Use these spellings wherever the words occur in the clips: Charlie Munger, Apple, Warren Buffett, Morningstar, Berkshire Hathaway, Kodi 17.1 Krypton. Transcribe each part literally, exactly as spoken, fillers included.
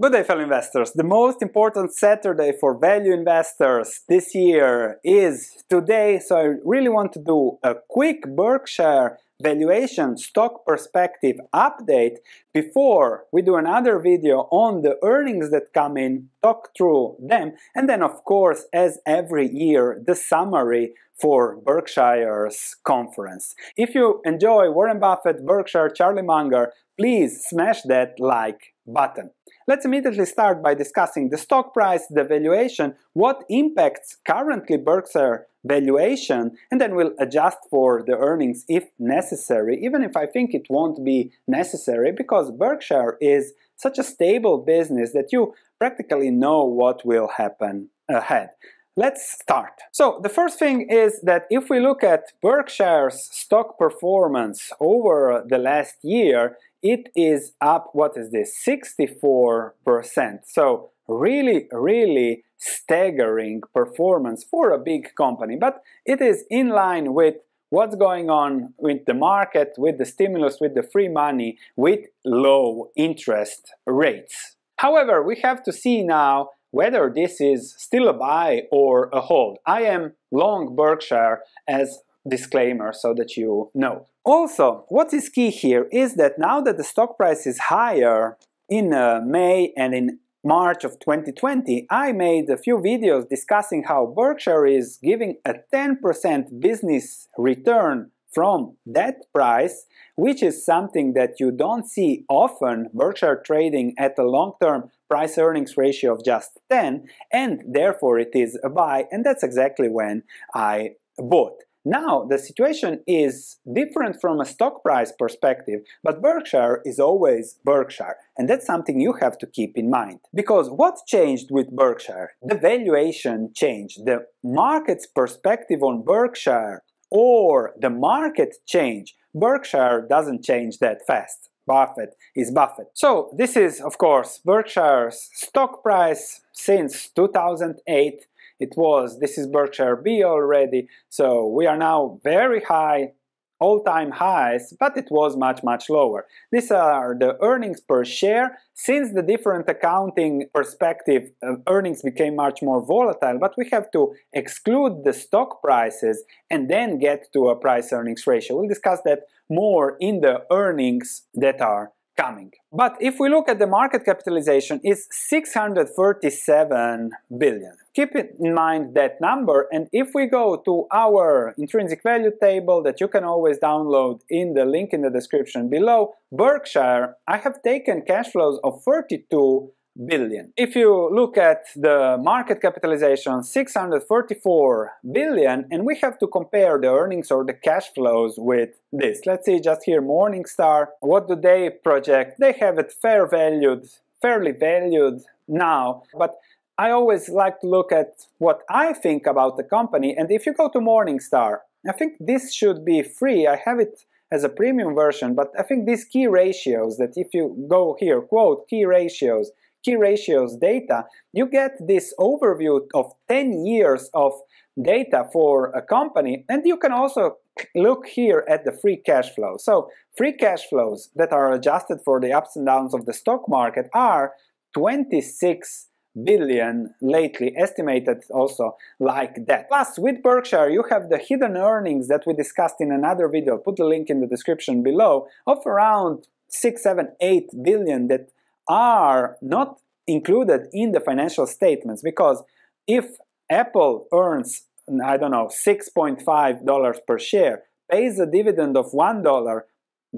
Good day, fellow investors. The most important Saturday for value investors this year is today, so I really want to do a quick Berkshire valuation stock perspective update before we do another video on the earnings that come in, talk through them, and then of course, as every year, the summary for Berkshire's conference. If you enjoy Warren Buffett, Berkshire, Charlie Munger, please smash that like button. Let's immediately start by discussing the stock price, the valuation, what impacts currently Berkshire valuation, and then we'll adjust for the earnings if necessary, even if I think it won't be necessary because Berkshire is such a stable business that you practically know what will happen ahead. Let's start. So the first thing is that if we look at Berkshire's stock performance over the last year, it is up, what is this, sixty-four percent. So really, really staggering performance for a big company. But it is in line with what's going on with the market, with the stimulus, with the free money, with low interest rates. However, we have to see now whether this is still a buy or a hold. I am long Berkshire as disclaimer so that you know. Also, what is key here is that now that the stock price is higher in uh, May and in March of twenty twenty, I made a few videos discussing how Berkshire is giving a ten percent business return from that price, which is something that you don't see often. Berkshire trading at a long-term price earnings ratio of just ten, and therefore it is a buy, and that's exactly when I bought. Now, the situation is different from a stock price perspective, but Berkshire is always Berkshire, and that's something you have to keep in mind. Because what changed with Berkshire? The valuation changed. The market's perspective on Berkshire or the market change, Berkshire doesn't change that fast. Buffett is Buffett. So this is, of course, Berkshire's stock price since two thousand eight. It was, this is Berkshire B already, so we are now very high, all-time highs, but it was much, much lower. These are the earnings per share. Since the different accounting perspective, uh, earnings became much more volatile, but we have to exclude the stock prices and then get to a price-earnings ratio. We'll discuss that more in the earnings that are coming. But if we look at the market capitalization, it's six hundred thirty-seven billion. Keep in mind that number, and if we go to our intrinsic value table that you can always download in the link in the description below, Berkshire, I have taken cash flows of thirty-two billion. If you look at the market capitalization, six hundred forty-four billion, and we have to compare the earnings or the cash flows with this. Let's see just here Morningstar, what do they project? They have it fair valued, fairly valued now, but I always like to look at what I think about the company, and if you go to Morningstar, I think this should be free. I have it as a premium version, but I think these key ratios, that if you go here, quote, key ratios, key ratios data, you get this overview of ten years of data for a company, and you can also look here at the free cash flow. So free cash flows that are adjusted for the ups and downs of the stock market are twenty-six billion lately, estimated also like that. Plus, with Berkshire, you have the hidden earnings that we discussed in another video, put the link in the description below, of around six, seven, eight billion that are not included in the financial statements, because if Apple earns, I don't know, six point five dollars per share, pays a dividend of one dollar,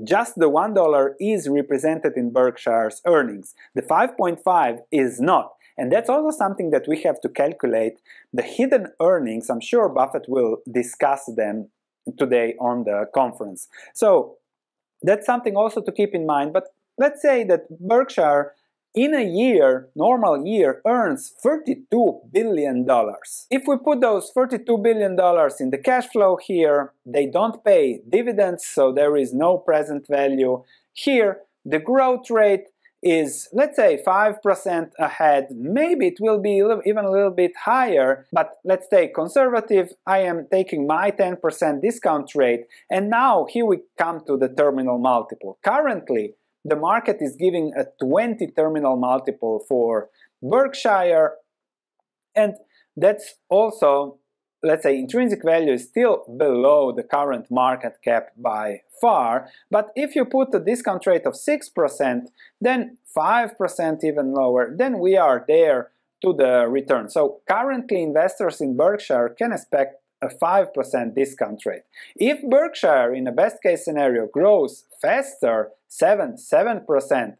just the one dollar is represented in Berkshire's earnings. The five point five is not. And that's also something that we have to calculate, the hidden earnings. I'm sure Buffett will discuss them today on the conference. So that's something also to keep in mind. But let's say that Berkshire in a year, normal year, earns thirty-two billion dollars. If we put those thirty-two billion dollars in the cash flow here, they don't pay dividends, so there is no present value here. The growth rate is, let's say, five percent ahead. Maybe it will be even a little bit higher, but let's take conservative. I am taking my ten percent discount rate, and now here we come to the terminal multiple. Currently, the market is giving a twenty terminal multiple for Berkshire, and that's also, let's say, intrinsic value is still below the current market cap by far, but if you put a discount rate of six percent, then five percent even lower, then we are there to the return. So currently investors in Berkshire can expect a five percent discount rate. If Berkshire in a best case scenario grows faster, seven percent,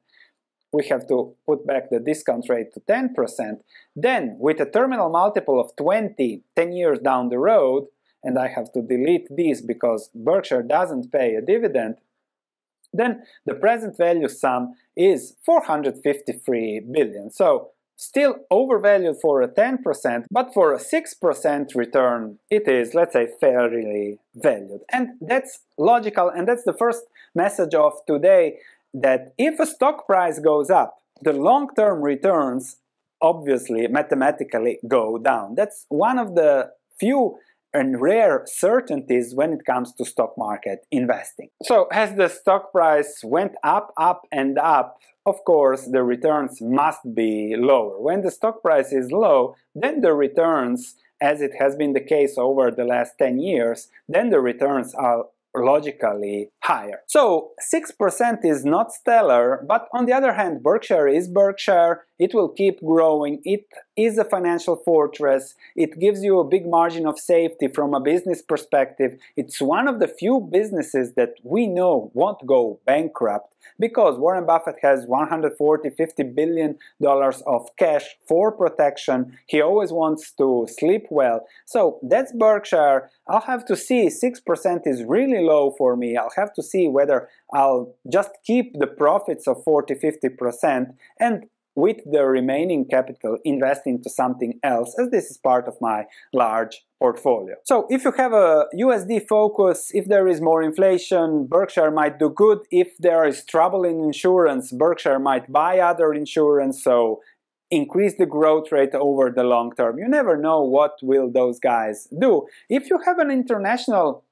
we have to put back the discount rate to ten percent, then with a terminal multiple of twenty, ten years down the road, and I have to delete these because Berkshire doesn't pay a dividend, then the present value sum is four hundred fifty-three billion. So still overvalued for a ten percent, but for a six percent return, it is, let's say, fairly valued. And that's logical, and that's the first message of today, that if a stock price goes up, the long-term returns obviously, mathematically, go down. That's one of the few and rare certainties when it comes to stock market investing. So as the stock price went up, up and up, of course, the returns must be lower. When the stock price is low, then the returns, as it has been the case over the last ten years, then the returns are logically higher. So six percent is not stellar, but on the other hand, Berkshire is Berkshire. It will keep growing. It is a financial fortress. It gives you a big margin of safety from a business perspective. It's one of the few businesses that we know won't go bankrupt because Warren Buffett has one hundred forty, fifty billion dollars of cash for protection. He always wants to sleep well. So that's Berkshire. I'll have to see. six percent is really low for me. I'll have to see whether I'll just keep the profits of forty, fifty percent and with the remaining capital invest into something else, as this is part of my large portfolio. So if you have a U S D focus, if there is more inflation, Berkshire might do good. If there is trouble in insurance, Berkshire might buy other insurance, so increase the growth rate over the long term. You never know what will those guys do. If you have an international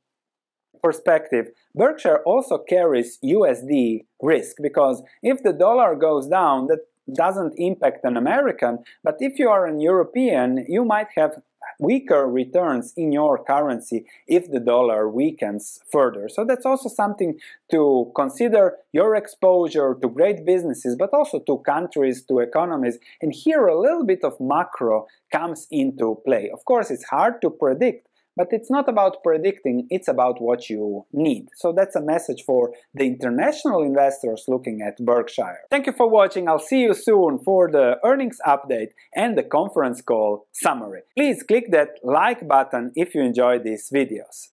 perspective, Berkshire also carries U S D risk, because if the dollar goes down, that doesn't impact an American, but if you are an European, you might have weaker returns in your currency if the dollar weakens further. So that's also something to consider, your exposure to great businesses, but also to countries, to economies. And here a little bit of macro comes into play. Of course, it's hard to predict, but it's not about predicting, it's about what you need. So that's a message for the international investors looking at Berkshire. Thank you for watching. I'll see you soon for the earnings update and the conference call summary. Please click that like button if you enjoyed these videos.